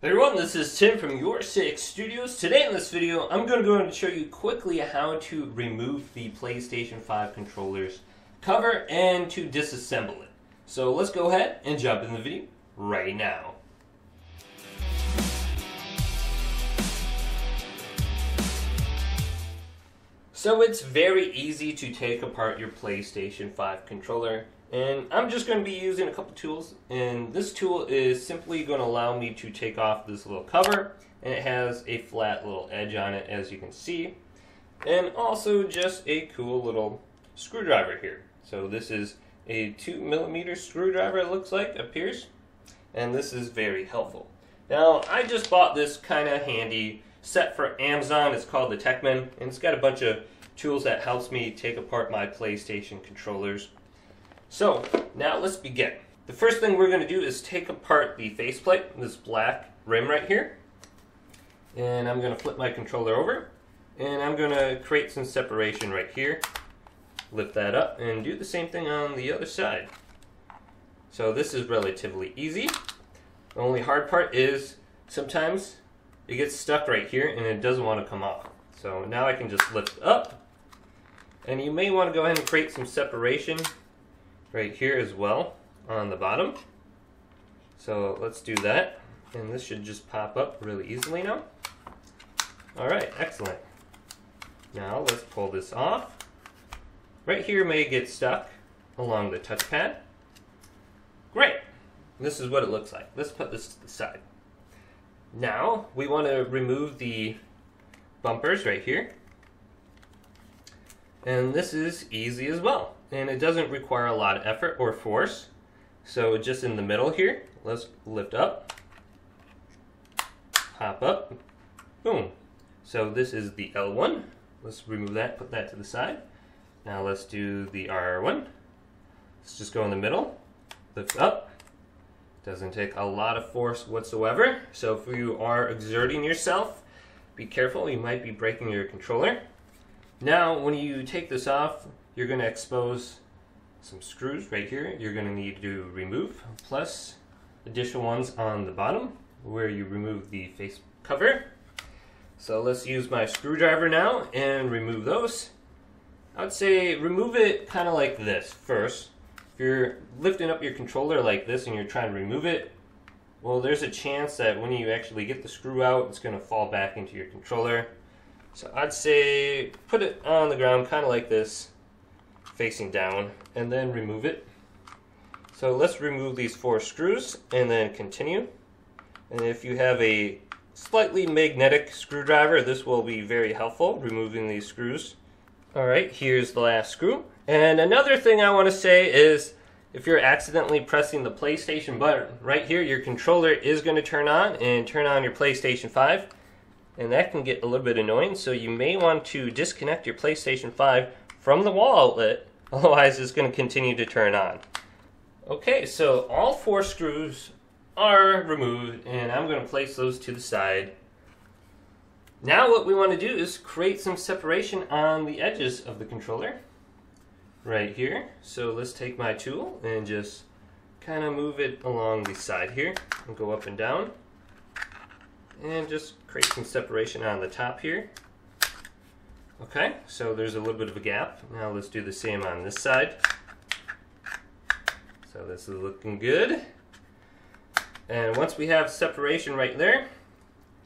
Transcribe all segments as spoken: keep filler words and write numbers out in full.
Hey everyone, this is Tim from YourSix Studios. Today in this video, I'm going to go and show you quickly how to remove the PlayStation five controller's cover and to disassemble it. So let's go ahead and jump in the video right now. So it's very easy to take apart your PlayStation five controller. And I'm just going to be using a couple tools, and this tool is simply going to allow me to take off this little cover, and it has a flat little edge on it, as you can see, and also just a cool little screwdriver here. So this is a two millimeter screwdriver, it looks like, appears, and this is very helpful. Now I just bought this kind of handy set for Amazon. It's called the Techman, and it's got a bunch of tools that helps me take apart my PlayStation controllers. So now let's begin. The first thing we're going to do is take apart the faceplate, this black rim right here. And I'm going to flip my controller over, and I'm going to create some separation right here. Lift that up and do the same thing on the other side. So this is relatively easy. The only hard part is sometimes it gets stuck right here and it doesn't want to come off. So now I can just lift up, and you may want to go ahead and create some separation right here as well on the bottom. So let's do that, and this should just pop up really easily now. Alright, excellent. Now let's pull this off. Right here may get stuck along the touchpad. Great! This is what it looks like. Let's put this to the side. Now we want to remove the bumpers right here, and this is easy as well. And it doesn't require a lot of effort or force. So just in the middle here, let's lift up, pop up, boom. So this is the L one. Let's remove that, put that to the side. Now let's do the R one. Let's just go in the middle, lift up. Doesn't take a lot of force whatsoever. So if you are exerting yourself, be careful, you might be breaking your controller. Now when you take this off, you're going to expose some screws right here you're going to need to remove, plus additional ones on the bottom where you remove the face cover. So let's use my screwdriver now and remove those. I would say remove it kind of like this first. If you're lifting up your controller like this and you're trying to remove it, well, there's a chance that when you actually get the screw out, it's going to fall back into your controller. So I'd say put it on the ground kind of like this, facing down, and then remove it. So let's remove these four screws and then continue. And if you have a slightly magnetic screwdriver, this will be very helpful, removing these screws. Alright, here's the last screw. And another thing I want to say is, if you're accidentally pressing the PlayStation button, right here your controller is going to turn on and turn on your PlayStation five. And that can get a little bit annoying, so you may want to disconnect your PlayStation five from the wall outlet, otherwise it's going to continue to turn on. Okay, so all four screws are removed, and I'm going to place those to the side. Now what we want to do is create some separation on the edges of the controller right here. So let's take my tool and just kind of move it along the side here and go up and down, and just create some separation on the top here. Okay, so there's a little bit of a gap. Now let's do the same on this side. So this is looking good. And once we have separation right there,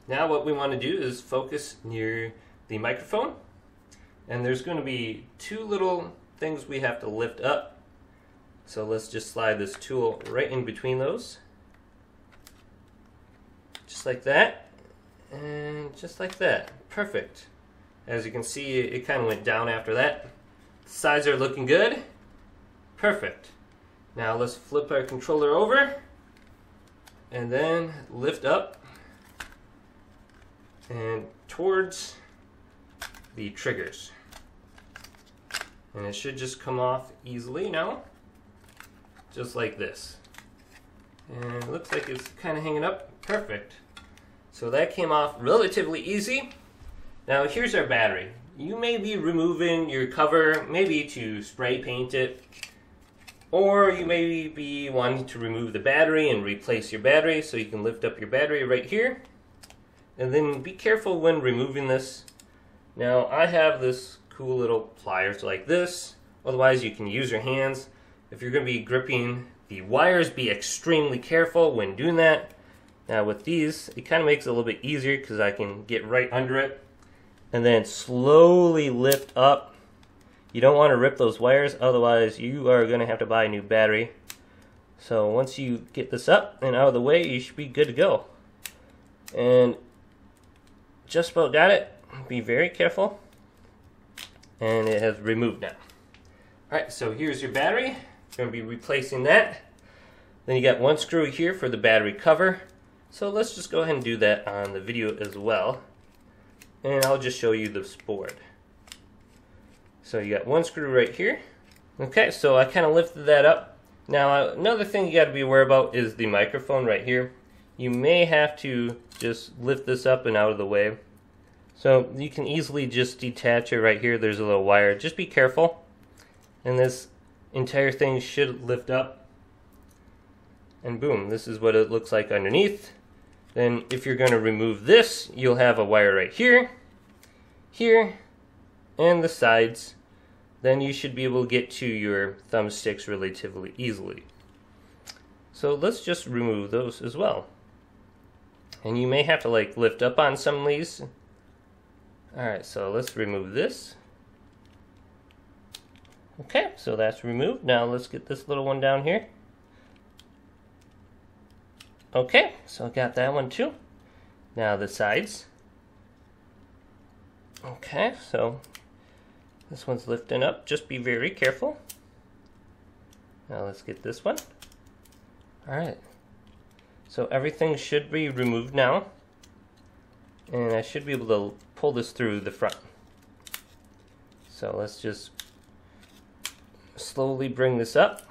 now what we want to do is focus near the microphone. And there's going to be two little things we have to lift up. So let's just slide this tool right in between those. Just like that. And just like that. Perfect. As you can see, it kind of went down after that. The sides are looking good. Perfect. Now let's flip our controller over, and then lift up and towards the triggers. And it should just come off easily now, just like this. And it looks like it's kind of hanging up. Perfect. So that came off relatively easy. Now here's our battery. You may be removing your cover, maybe to spray paint it, Or you may be wanting to remove the battery and replace your battery, so you can lift up your battery right here. And then be careful when removing this. Now I have this cool little pliers like this. Otherwise you can use your hands. If you're going to be gripping the wires, be extremely careful when doing that. Now with these, it kind of makes it a little bit easier because I can get right under it. And then slowly lift up. You don't want to rip those wires, otherwise you are going to have to buy a new battery. So once you get this up and out of the way, you should be good to go. And just about got it. Be very careful. And it has removed now. Alright, so here's your battery. You're going to be replacing that. Then you got one screw here for the battery cover. So let's just go ahead and do that on the video as well. And I'll just show you this board. So you got one screw right here. Okay, so I kind of lifted that up. Now another thing you got to be aware about is the microphone right here. You may have to just lift this up and out of the way. So you can easily just detach it right here. There's a little wire. Just be careful. And this entire thing should lift up. And boom, this is what it looks like underneath. Then if you're going to remove this, you'll have a wire right here, here, and the sides. Then you should be able to get to your thumbsticks relatively easily. So let's just remove those as well. And you may have to like lift up on some of these. Alright, so let's remove this. Okay, so that's removed. Now let's get this little one down here. Okay, so I got that one too. Now the sides. Okay, so this one's lifting up. Just be very careful. Now let's get this one. Alright. So everything should be removed now. And I should be able to pull this through the front. So let's just slowly bring this up.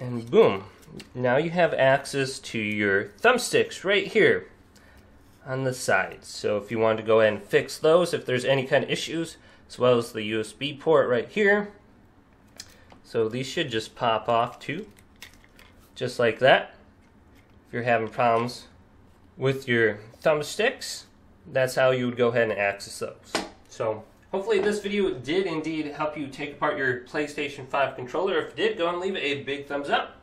And boom. Now you have access to your thumbsticks right here on the sides. So if you want to go ahead and fix those, if there's any kind of issues, as well as the U S B port right here. So these should just pop off too, just like that. If you're having problems with your thumbsticks, that's how you would go ahead and access those. So hopefully this video did indeed help you take apart your PlayStation five controller. If it did, go and leave it a big thumbs up.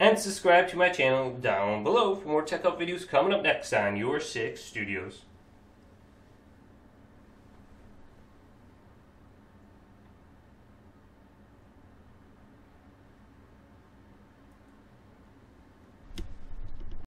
And subscribe to my channel down below for more tech help videos coming up next on YourSix Studios.